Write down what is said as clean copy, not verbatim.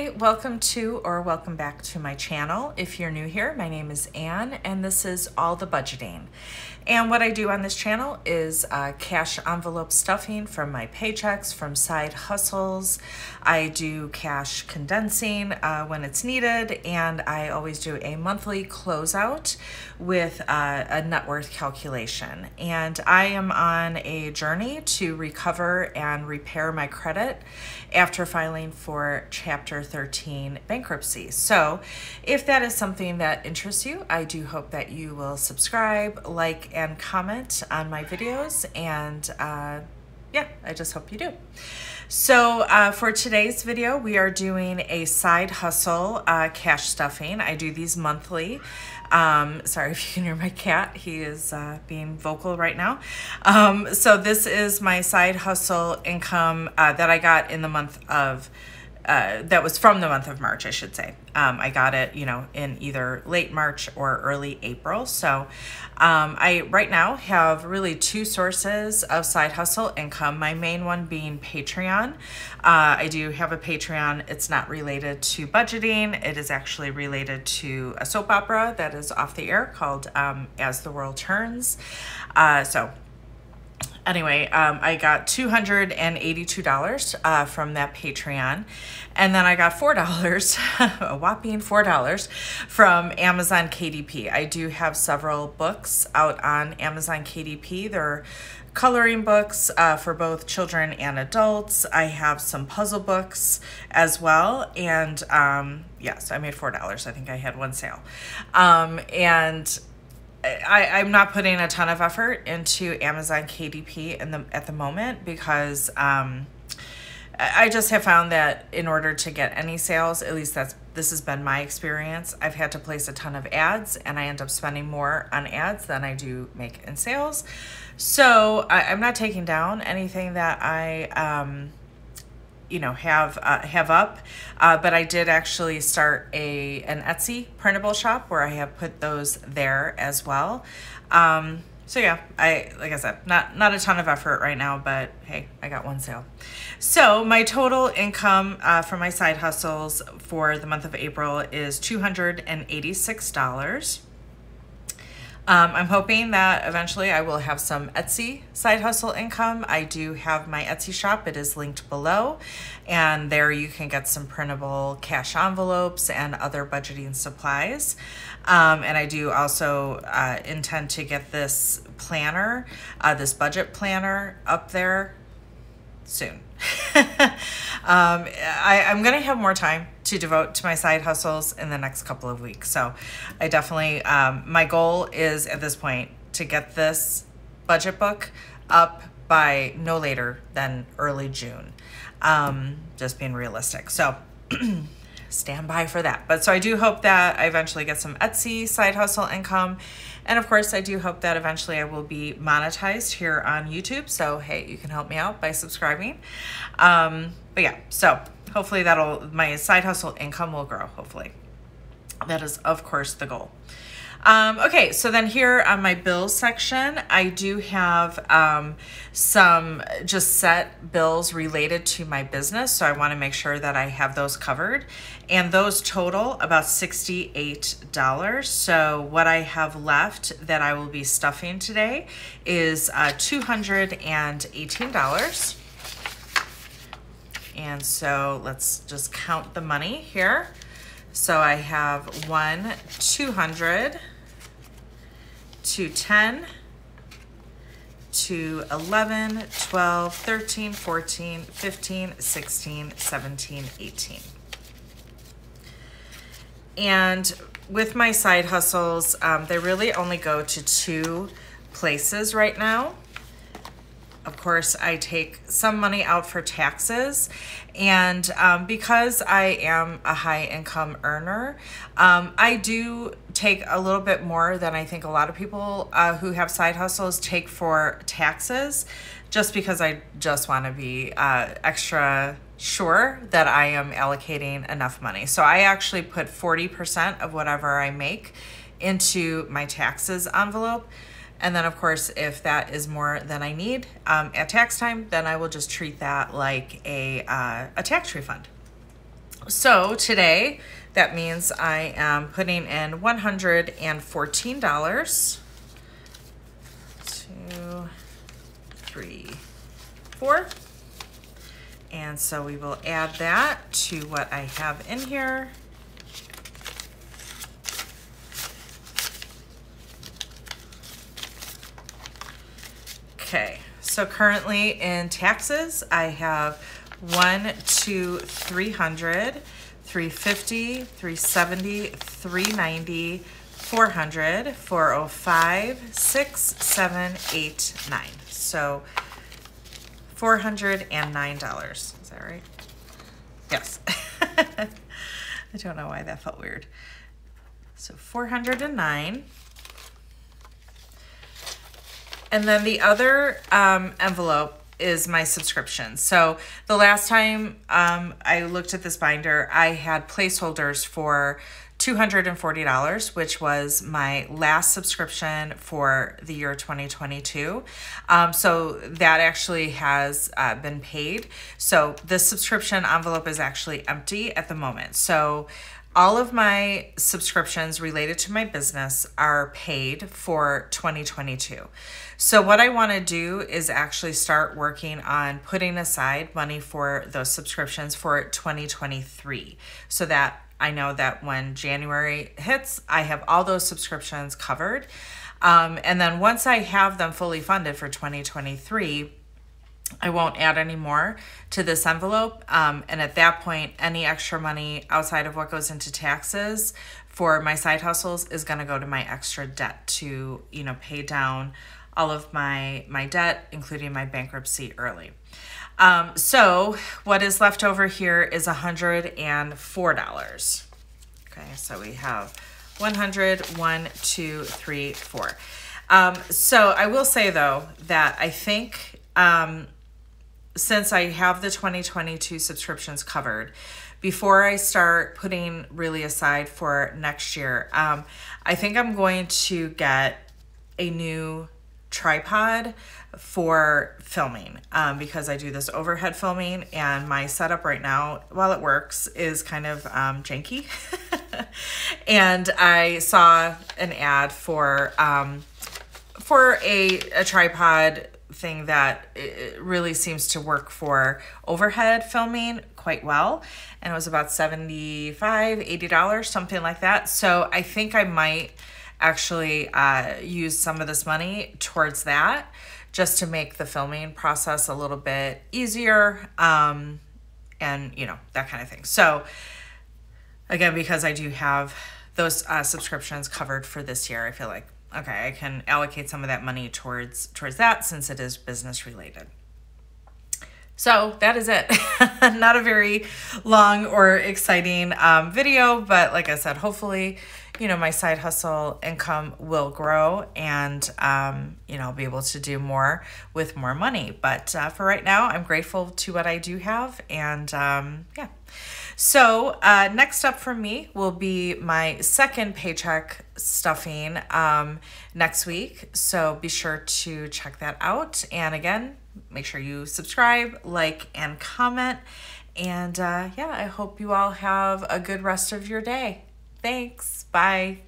Hi, welcome to or welcome back to my channel. If you're new here, my name is Ann and this is All The Budgeting. And what I do on this channel is cash envelope stuffing from my paychecks, from side hustles. I do cash condensing when it's needed, and I always do a monthly closeout with a net worth calculation. And I am on a journey to recover and repair my credit after filing for Chapter 13 bankruptcy. So if that is something that interests you, I do hope that you will subscribe, like, and comment on my videos. And yeah, I just hope you do. So for today's video, we are doing a side hustle cash stuffing. I do these monthly. Sorry if you can hear my cat. He is being vocal right now. So this is my side hustle income that I got in the month of that was from the month of March, I should say. I got it, you know, in either late March or early April. So I right now have really two sources of side hustle income. My main one being Patreon. I do have a Patreon. It's not related to budgeting. It is actually related to a soap opera that is off the air called As the World Turns. Anyway, I got $282 from that Patreon, and then I got $4, a whopping $4 from Amazon KDP. I do have several books out on Amazon KDP. They're coloring books for both children and adults. I have some puzzle books as well, and yes, I made $4. I think I had one sale, and I'm not putting a ton of effort into Amazon KDP at the moment because I just have found that in order to get any sales, at least this has been my experience, I've had to place a ton of ads, and I end up spending more on ads than I do make in sales. So I'm not taking down anything that I you know, have up, but I did actually start an Etsy printable shop where I have put those there as well. So yeah, like I said, not a ton of effort right now, but hey, I got one sale. So my total income from my side hustles for the month of April is $286. I'm hoping that eventually I will have some Etsy side hustle income. I do have my Etsy shop. It is linked below, and there you can get some printable cash envelopes and other budgeting supplies. And I do also intend to get this planner, this budget planner, up there soon. I'm going to have more time to devote to my side hustles in the next couple of weeks. So I definitely, my goal is at this point to get this budget book up by no later than early June. Just being realistic. So stand by for that. But so I do hope that I eventually get some Etsy side hustle income. And of course, I do hope that eventually I will be monetized here on YouTube. So hey, you can help me out by subscribing. But yeah, so hopefully my side hustle income will grow, hopefully. That is, of course, the goal. Okay, so then here on my bills section, I do have some just set bills related to my business. So I want to make sure that I have those covered. And those total about $68. So what I have left that I will be stuffing today is $218. And so let's just count the money here. So I have 1, 200, 210, 211, 12, 13, 14, 15, 16, 17, 18. And with my side hustles, they really only go to two places right now. Of course, I take some money out for taxes, and because I am a high income earner, I do take a little bit more than I think a lot of people who have side hustles take for taxes, just because I just want to be extra sure that I am allocating enough money. So I actually put 40% of whatever I make into my taxes envelope. And then, of course, if that is more than I need at tax time, then I will just treat that like a tax refund. So today, that means I am putting in $114. 2, 3, 4. And so we will add that to what I have in here. Okay, so currently in taxes, I have 1, 2, 300, 350, 370, 390, 400, 405, 6, 7, 8, 9. So $409. Is that right? Yes. I don't know why that felt weird. So 409. And then the other envelope is my subscription. So the last time I looked at this binder, I had placeholders for $240, which was my last subscription for the year 2022. So that actually has been paid. So this subscription envelope is actually empty at the moment. So all of my subscriptions related to my business are paid for 2022. So what I want to do is actually start working on putting aside money for those subscriptions for 2023, so that I know that when January hits, I have all those subscriptions covered. And then once I have them fully funded for 2023, I won't add any more to this envelope. And at that point, any extra money outside of what goes into taxes for my side hustles is going to go to my extra debt to, you know, pay down all of my debt, including my bankruptcy early. So what is left over here is $104. Okay, so we have 100, 1, 2, 3, 4. So I will say, though, that I think since I have the 2022 subscriptions covered, before I start putting really aside for next year, I think I'm going to get a new tripod for filming, because I do this overhead filming, and my setup right now, while it works, is kind of janky. And I saw an ad for a tripod thing that it really seems to work for overhead filming quite well, and it was about $75, $80, something like that. So I think I might actually use some of this money towards that, just to make the filming process a little bit easier, and, you know, that kind of thing. So again, because I do have those subscriptions covered for this year, I feel like, okay, I can allocate some of that money towards that, since it is business related. So that is it. Not a very long or exciting video, but like I said, hopefully, you know, my side hustle income will grow, and, you know, I'll be able to do more with more money. But for right now, I'm grateful to what I do have. And yeah. So next up for me will be my second paycheck stuffing next week. So be sure to check that out. And again, make sure you subscribe, like, and comment. And yeah, I hope you all have a good rest of your day. Thanks. Bye.